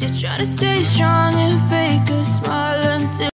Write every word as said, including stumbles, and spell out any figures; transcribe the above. You're trying to stay strong and fake it.